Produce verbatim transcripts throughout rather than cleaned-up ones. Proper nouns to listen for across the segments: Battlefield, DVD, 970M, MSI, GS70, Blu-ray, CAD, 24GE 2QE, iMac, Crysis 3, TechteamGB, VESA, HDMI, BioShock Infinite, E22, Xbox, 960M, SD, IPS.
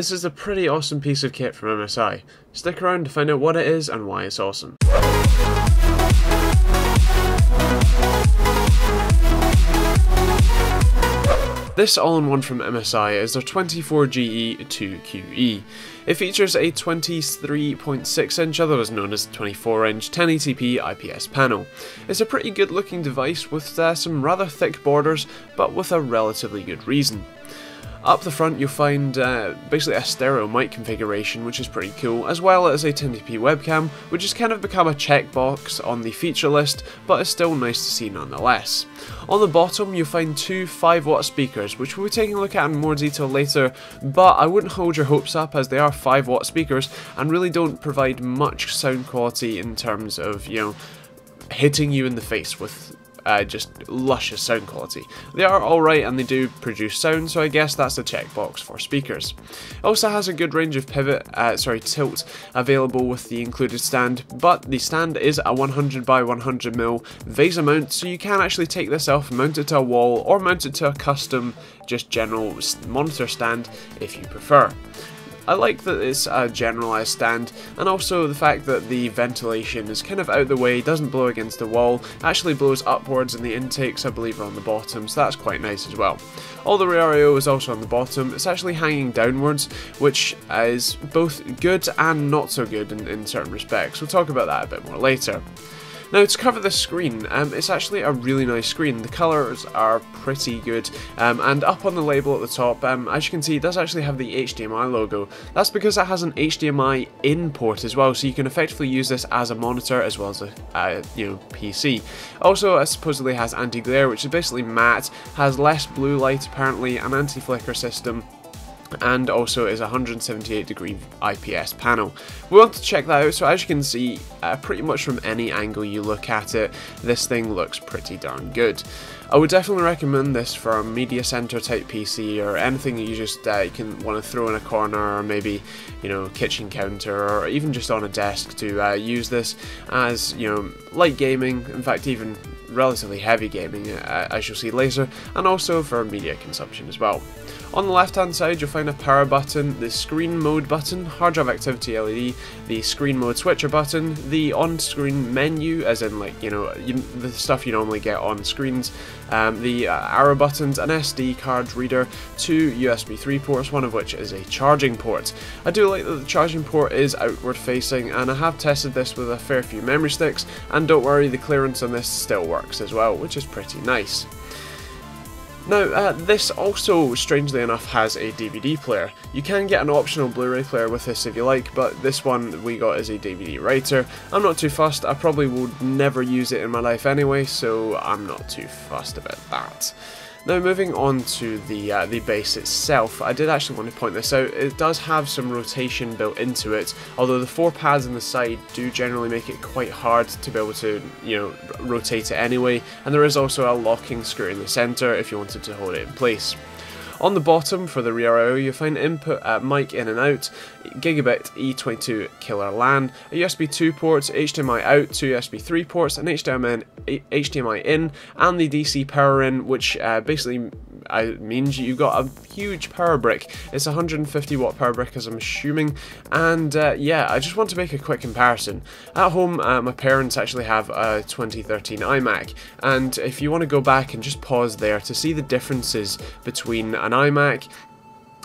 This is a pretty awesome piece of kit from M S I. Stick around to find out what it is and why it's awesome. This all-in-one from M S I is their twenty-four G E two Q E. It features a twenty-three point six inch, otherwise known as twenty-four inch, ten eighty p I P S panel. It's a pretty good looking device with uh, some rather thick borders, but with a relatively good reason. Up the front you'll find uh, basically a stereo mic configuration, which is pretty cool, as well as a ten eighty p webcam, which has kind of become a checkbox on the feature list, but is still nice to see nonetheless. On the bottom you'll find two five watt speakers, which we'll be taking a look at in more detail later, but I wouldn't hold your hopes up as they are five watt speakers and really don't provide much sound quality in terms of, you know, hitting you in the face with Uh, just luscious sound quality. They are alright and they do produce sound, so I guess that's a checkbox for speakers. It also has a good range of pivot, uh, sorry, tilt available with the included stand, but the stand is a one hundred by one hundred millimeter VESA mount, so you can actually take this off, mount it to a wall, or mount it to a custom, just general monitor stand if you prefer. I like that it's a generalised stand, and also the fact that the ventilation is kind of out the way, doesn't blow against the wall, actually blows upwards, and the intakes I believe are on the bottom, so that's quite nice as well. All the R I O is also on the bottom, it's actually hanging downwards, which is both good and not so good in, in certain respects. We'll talk about that a bit more later. Now, to cover the screen, um, it's actually a really nice screen. The colours are pretty good, um, and up on the label at the top, um, as you can see, it does actually have the H D M I logo. That's because it has an H D M I in port as well, so you can effectively use this as a monitor as well as a uh, you know, P C. Also, it supposedly has anti-glare, which is basically matte, has less blue light apparently, an anti-flicker system, and also is a one hundred seventy-eight degree I P S panel. We want to check that out, so as you can see, uh, pretty much from any angle you look at it, this thing looks pretty darn good. I would definitely recommend this for a media center type P C or anything you just uh, you can want to throw in a corner, or maybe, you know, kitchen counter, or even just on a desk, to uh, use this as, you know, light gaming, in fact even relatively heavy gaming, uh, as you'll see later, and also for media consumption as well. On the left hand side you'll find a power button, the screen mode button, hard drive activity L E D, the screen mode switcher button, the on screen menu, as in, like, you know, you, the stuff you normally get on screens, um, the uh, arrow buttons, an S D card reader, two U S B three ports, one of which is a charging port. I do like that the charging port is outward facing, and I have tested this with a fair few memory sticks, and don't worry, the clearance on this still works as well, which is pretty nice. Now, uh, this also, strangely enough, has a D V D player. You can get an optional Blu-ray player with this if you like, but this one we got is a D V D writer. I'm not too fussed, I probably would never use it in my life anyway, so I'm not too fussed about that. Now, moving on to the uh, the base itself, I did actually want to point this out. It does have some rotation built into it, although the four pads on the side do generally make it quite hard to be able to, you know, rotate it anyway, and there is also a locking screw in the centre if you wanted to hold it in place. On the bottom for the rear I O you find input at mic in and out, gigabit, E twenty-two killer LAN, a U S B two port, H D M I out, two U S B three ports, an H D M I in, and the D C power in, which uh, basically uh, means you've got a huge power brick. It's a one hundred fifty watt power brick, as I'm assuming, and uh, yeah, I just want to make a quick comparison. At home, uh, my parents actually have a twenty thirteen iMac, and if you want to go back and just pause there to see the differences between an iMac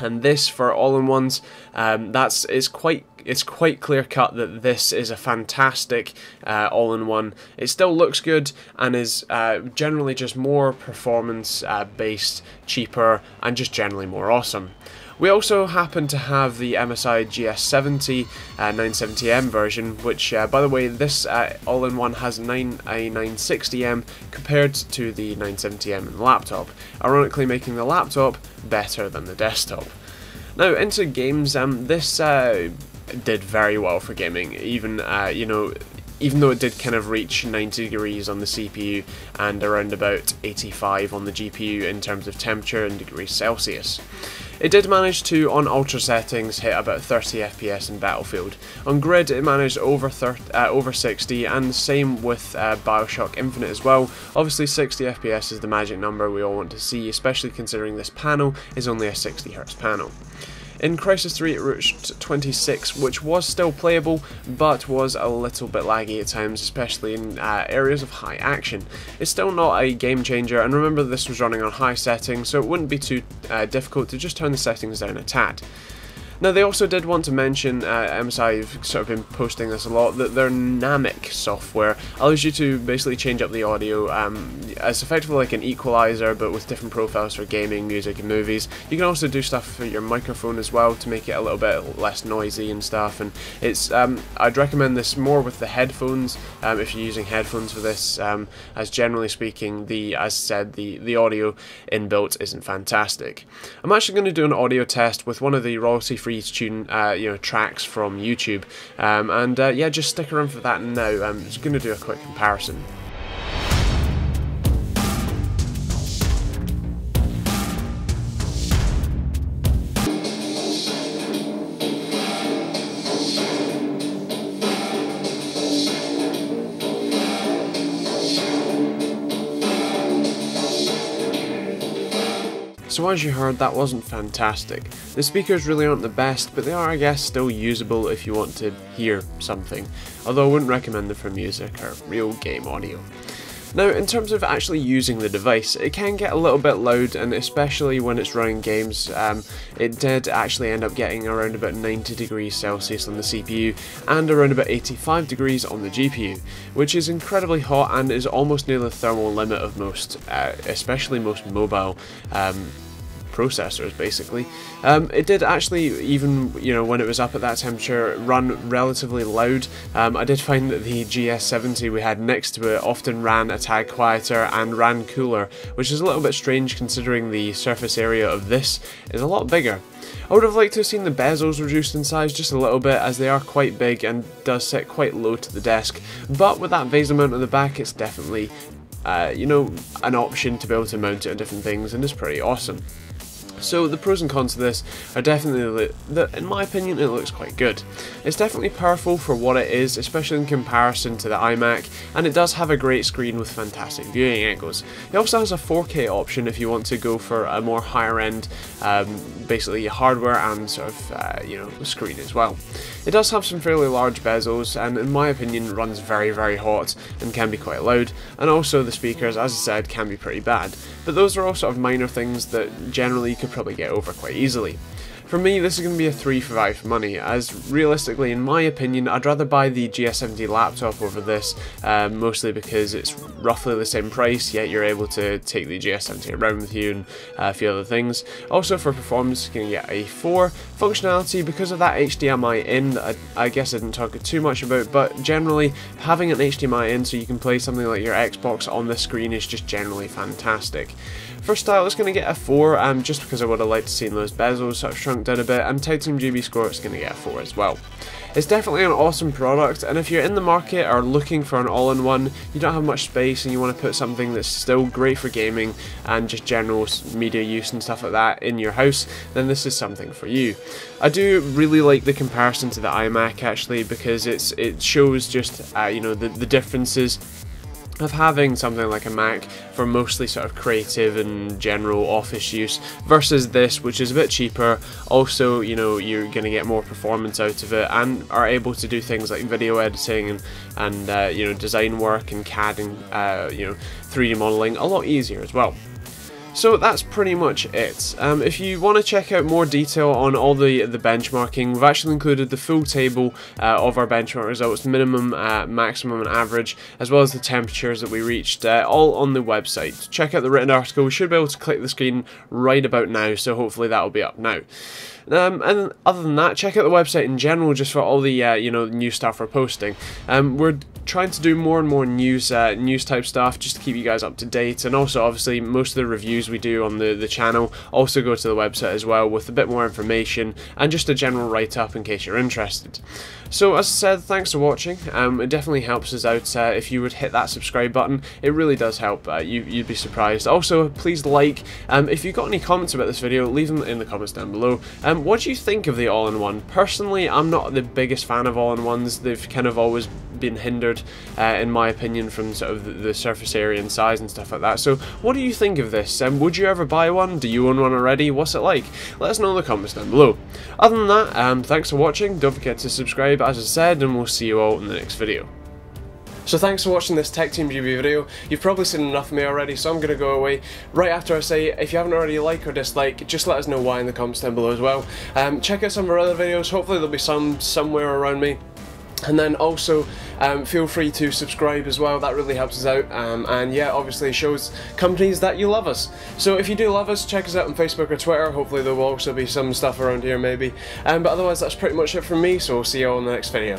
and this for all-in-ones, um, that's is quite it's quite clear-cut that this is a fantastic uh, all-in-one. It still looks good and is uh, generally just more performance-based, uh, cheaper, and just generally more awesome. We also happen to have the M S I G S seventy uh, nine seventy M version, which, uh, by the way, this uh, all-in-one has nine, a nine sixty M compared to the nine seventy M in the laptop, ironically making the laptop better than the desktop. Now, into games, um, this uh, did very well for gaming, even, uh, you know, even though it did kind of reach ninety degrees on the C P U and around about eighty-five on the G P U in terms of temperature and degrees Celsius. It did manage to, on ultra settings, hit about thirty F P S in Battlefield. On grid it managed over thirty, uh, over sixty, and the same with uh, BioShock Infinite as well. Obviously sixty F P S is the magic number we all want to see, especially considering this panel is only a sixty hertz panel. In Crysis three it reached twenty-six, which was still playable, but was a little bit laggy at times, especially in uh, areas of high action. It's still not a game changer, and remember this was running on high settings, so it wouldn't be too uh, difficult to just turn the settings down a tad. Now they also did want to mention, uh, M S I have sort of been posting this a lot, that their N A M I C software allows you to basically change up the audio um, as effectively like an equalizer, but with different profiles for gaming, music and movies. You can also do stuff for your microphone as well to make it a little bit less noisy and stuff, and it's, um, I'd recommend this more with the headphones, um, if you're using headphones for this, um, as generally speaking, the, as said, the, the audio inbuilt isn't fantastic. I'm actually going to do an audio test with one of the royalty free free to tune uh, you know, tracks from YouTube, um, and uh, yeah, just stick around for that now. I'm just going to do a quick comparison. So as you heard, that wasn't fantastic. The speakers really aren't the best, but they are, I guess, still usable if you want to hear something, although I wouldn't recommend them for music or real game audio. Now, in terms of actually using the device, it can get a little bit loud, and especially when it's running games, um, it did actually end up getting around about ninety degrees Celsius on the C P U and around about eighty-five degrees on the G P U, which is incredibly hot and is almost near the thermal limit of most, uh, especially most mobile um, processors basically. Um, it did actually, even you know when it was up at that temperature, run relatively loud. Um, I did find that the G S seventy we had next to it often ran a tad quieter and ran cooler, which is a little bit strange considering the surface area of this is a lot bigger. I would have liked to have seen the bezels reduced in size just a little bit, as they are quite big and does sit quite low to the desk, but with that VESA mount on the back, it's definitely uh, you know an option to be able to mount it on different things, and it's pretty awesome. So the pros and cons of this are definitely that, in my opinion, it looks quite good. It's definitely powerful for what it is, especially in comparison to the iMac, and it does have a great screen with fantastic viewing angles. It also has a four K option if you want to go for a more higher end, um, basically hardware and sort of uh, you know screen as well. It does have some fairly large bezels, and in my opinion, runs very very hot and can be quite loud. And also the speakers, as I said, can be pretty bad. But those are all sort of minor things that generally you could probably get over quite easily. For me, this is going to be a three for five for money, as realistically, in my opinion, I'd rather buy the G S seventy laptop over this, uh, mostly because it's roughly the same price, yet you're able to take the G S seventy around with you and uh, a few other things. Also for performance, you can get a four. Functionality, because of that H D M I in, I, I guess I didn't talk too much about, but generally having an H D M I in so you can play something like your Xbox on the screen is just generally fantastic. For style, it's going to get a four, um, just because I would have liked to see those bezels sort of shrunk down a bit, and TechteamGB score is going to get a four as well. It's definitely an awesome product, and if you're in the market or looking for an all-in-one, you don't have much space and you want to put something that's still great for gaming and just general media use and stuff like that in your house, then this is something for you. I do really like the comparison to the iMac actually, because it's it shows just uh, you know the, the differences of having something like a Mac for mostly sort of creative and general office use versus this, which is a bit cheaper. Also, you know, you're going to get more performance out of it and are able to do things like video editing and, and uh, you know, design work and C A D and, uh, you know, three D modeling a lot easier as well. So that's pretty much it. Um, if you want to check out more detail on all the, the benchmarking, we've actually included the full table uh, of our benchmark results, minimum, uh, maximum and average, as well as the temperatures that we reached, uh, all on the website. Check out the written article, we should be able to click the screen right about now, so hopefully that'll be up now. Um, and other than that, check out the website in general just for all the uh, you know new stuff we're posting. Um, we're trying to do more and more news uh, news type stuff just to keep you guys up to date, and also obviously most of the reviews we do on the, the channel also go to the website as well with a bit more information and just a general write up in case you're interested. So as I said, thanks for watching. Um, it definitely helps us out uh, if you would hit that subscribe button, it really does help, uh, you, you'd be surprised. Also please like, um, if you've got any comments about this video, leave them in the comments down below. Um, What do you think of the all-in-one? Personally, I'm not the biggest fan of all-in-ones. They've kind of always been hindered, uh, in my opinion, from sort of the, the surface area and size and stuff like that. So what do you think of this? Um, would you ever buy one? Do you own one already? What's it like? Let us know in the comments down below. Other than that, um, thanks for watching, don't forget to subscribe as I said, and we'll see you all in the next video. So thanks for watching this TechteamGB video. You've probably seen enough of me already, so I'm going to go away. Right after I say, if you haven't already liked or disliked, just let us know why in the comments down below as well. Um, check out some of our other videos, hopefully there'll be some somewhere around me. And then also, um, feel free to subscribe as well, that really helps us out. Um, and yeah, obviously shows companies that you love us. So if you do love us, check us out on Facebook or Twitter, hopefully there will also be some stuff around here maybe. Um, but otherwise that's pretty much it from me, so we'll see you all in the next video.